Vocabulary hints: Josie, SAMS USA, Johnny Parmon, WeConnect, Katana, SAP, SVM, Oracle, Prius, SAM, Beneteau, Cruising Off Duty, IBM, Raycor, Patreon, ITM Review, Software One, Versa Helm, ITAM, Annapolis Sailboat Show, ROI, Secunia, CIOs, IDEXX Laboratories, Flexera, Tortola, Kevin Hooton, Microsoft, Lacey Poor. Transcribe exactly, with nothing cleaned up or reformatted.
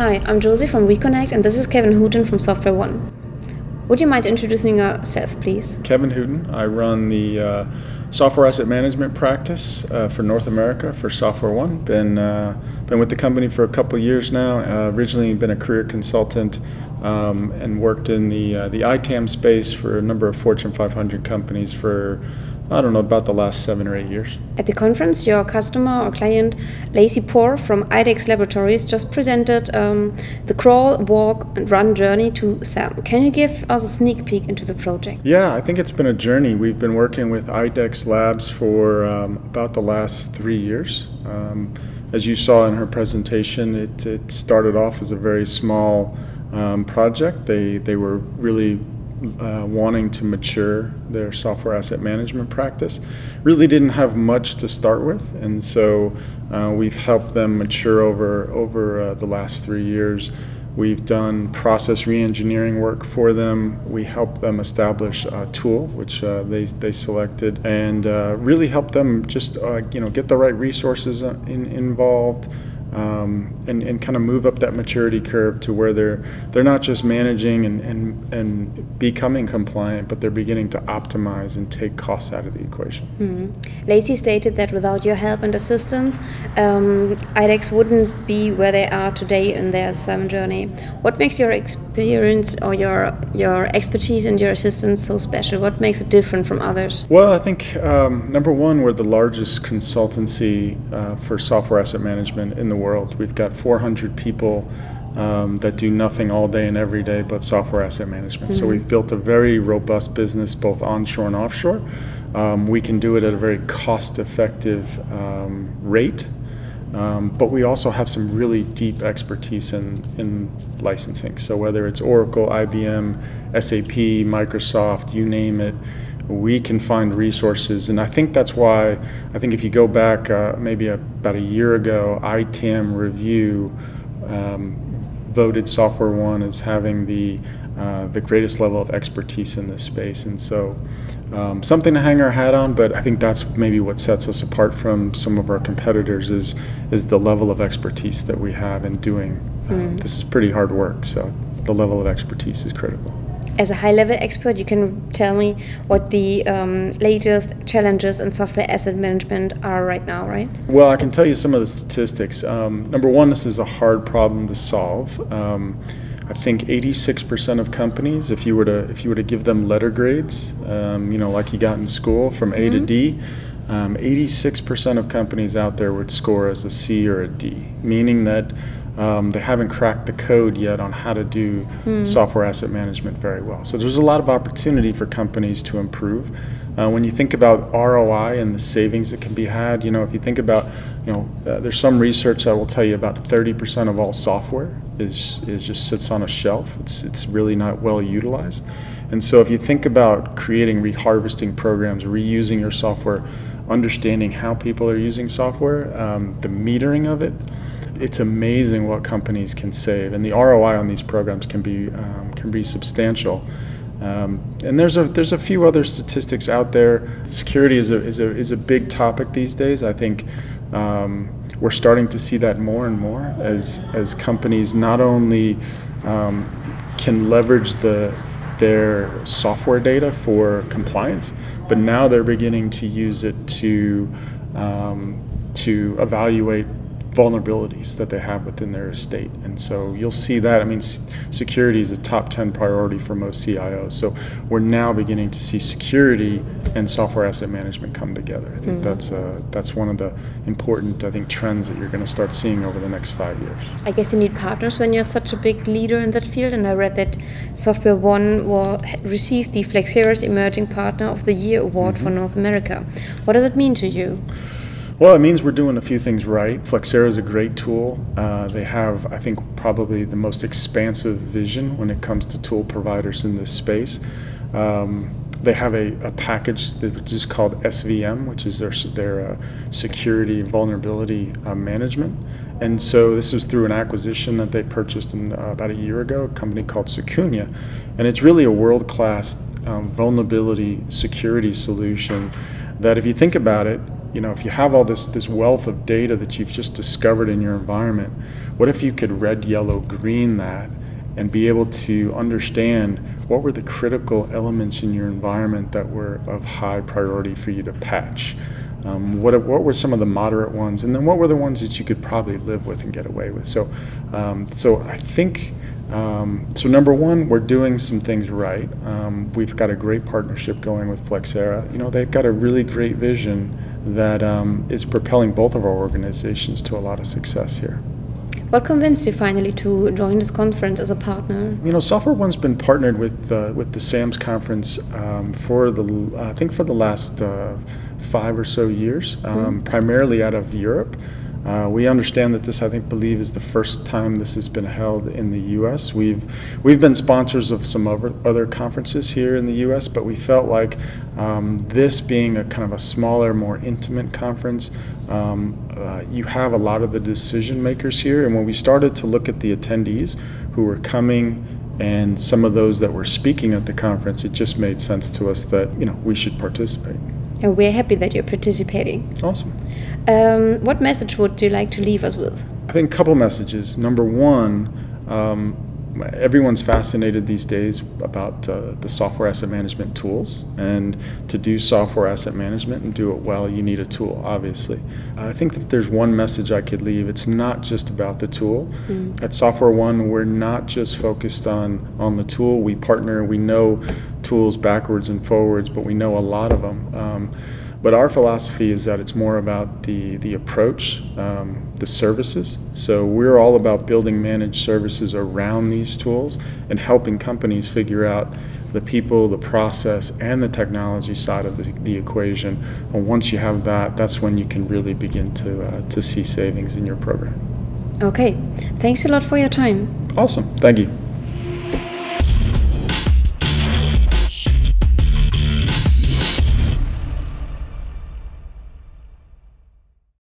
Hi, I'm Josie from WeConnect, and this is Kevin Hooton from Software One. Would you mind introducing yourself, please? Kevin Hooton. I run the uh, software asset management practice uh, for North America for Software One. Been uh, been with the company for a couple of years now. Uh, originally, been a career consultant um, and worked in the uh, the I T A M space for a number of Fortune five hundred companies for, I don't know, about the last seven or eight years. At the conference, your customer or client, Lacey Poor from IDEXX Laboratories, just presented um, the crawl, walk and run journey to SAM. Can you give us a sneak peek into the project? Yeah, I think it's been a journey. We've been working with IDEXX Labs for um, about the last three years. Um, as you saw in her presentation, it, it started off as a very small um, project. They, they were really Uh, wanting to mature their software asset management practice. Really didn't have much to start with, and so uh, we've helped them mature over, over uh, the last three years. We've done process re-engineering work for them. We helped them establish a tool, which uh, they, they selected, and uh, really helped them just uh, you know, get the right resources in, involved, Um, and, and kind of move up that maturity curve to where they're they're not just managing and, and, and becoming compliant, but they're beginning to optimize and take costs out of the equation. Mm-hmm. Lacey stated that without your help and assistance, um, IDEXX wouldn't be where they are today in their SAM journey. What makes your experience or your your expertise and your assistance so special? What makes it different from others? Well, I think um, number one, we're the largest consultancy uh, for software asset management in the world. We've got four hundred people um, that do nothing all day and every day but software asset management. Mm-hmm. So we've built a very robust business both onshore and offshore. Um, we can do it at a very cost-effective um, rate, um, but we also have some really deep expertise in, in licensing. So whether it's Oracle, I B M, S A P, Microsoft, you name it, we can find resources. And I think that's why, I think if you go back uh, maybe a, about a year ago, I T M Review um, voted Software One as having the, uh, the greatest level of expertise in this space. And so um, something to hang our hat on, but I think that's maybe what sets us apart from some of our competitors is, is the level of expertise that we have in doing. Mm. Um, this is pretty hard work, so the level of expertise is critical. As a high-level expert, you can tell me what the um, latest challenges in software asset management are right now, right? Well, I can tell you some of the statistics. Um, number one, this is a hard problem to solve. Um, I think eighty-six percent of companies, if you were to if you were to give them letter grades, um, you know, like you got in school from A mm-hmm. to D, um, eighty-six percent of companies out there would score as a C or a D, meaning that Um, they haven't cracked the code yet on how to do mm. software asset management very well. So there's a lot of opportunity for companies to improve. Uh, when you think about R O I and the savings that can be had, you know, if you think about, you know, uh, there's some research that will tell you about thirty percent of all software is, is just sits on a shelf. It's, it's really not well utilized. And so if you think about creating reharvesting programs, reusing your software, understanding how people are using software, um, the metering of it, it's amazing what companies can save, and the R O I on these programs can be um, can be substantial. Um, and there's a there's a few other statistics out there. Security is a is a is a big topic these days. I think um, we're starting to see that more and more as as companies not only um, can leverage the their software data for compliance, but now they're beginning to use it to um, to evaluate vulnerabilities that they have within their estate. And so you'll see that. I mean, security is a top ten priority for most C I Os. So we're now beginning to see security and software asset management come together. I think mm-hmm. that's uh, that's one of the important, I think, trends that you're going to start seeing over the next five years. I guess you need partners when you're such a big leader in that field. And I read that Software One was, received the Flexera's Emerging Partner of the Year Award mm-hmm. for North America. What does it mean to you? Well, it means we're doing a few things right. Flexera is a great tool. Uh, they have, I think, probably the most expansive vision when it comes to tool providers in this space. Um, they have a, a package that is called S V M, which is their, their uh, security and vulnerability uh, management. And so this is through an acquisition that they purchased in, uh, about a year ago, a company called Secunia. And it's really a world-class um, vulnerability security solution that, if you think about it, you know, if you have all this, this wealth of data that you've just discovered in your environment, what if you could red, yellow, green that and be able to understand what were the critical elements in your environment that were of high priority for you to patch? Um, what, what were some of the moderate ones? And then what were the ones that you could probably live with and get away with? So, um, so I think, um, so number one, we're doing some things right. Um, we've got a great partnership going with Flexera. You know, they've got a really great vision that um, is propelling both of our organizations to a lot of success here. What convinced you finally to join this conference as a partner? You know, Software One's been partnered with uh, with the SAMS conference um, for the I think for the last uh, five or so years, um, mm-hmm. primarily out of Europe. Uh, we understand that this, I think, believe is the first time this has been held in the U S We've we've been sponsors of some other, other conferences here in the U S, but we felt like um, this being a kind of a smaller, more intimate conference, um, uh, you have a lot of the decision makers here. And when we started to look at the attendees who were coming and some of those that were speaking at the conference, it just made sense to us that, you know, we should participate. And we're happy that you're participating. Awesome. Um, what message would you like to leave us with? I think a couple messages. Number one, um, everyone's fascinated these days about uh, the software asset management tools. And to do software asset management and do it well, you need a tool, obviously. I think that there's one message I could leave. It's not just about the tool. Mm. At Software One, we're not just focused on, on the tool. We partner, we know tools backwards and forwards, but we know a lot of them. Um, But our philosophy is that it's more about the, the approach, um, the services. So we're all about building managed services around these tools and helping companies figure out the people, the process, and the technology side of the, the equation. And once you have that, that's when you can really begin to, uh, to see savings in your program. Okay. Thanks a lot for your time. Awesome. Thank you.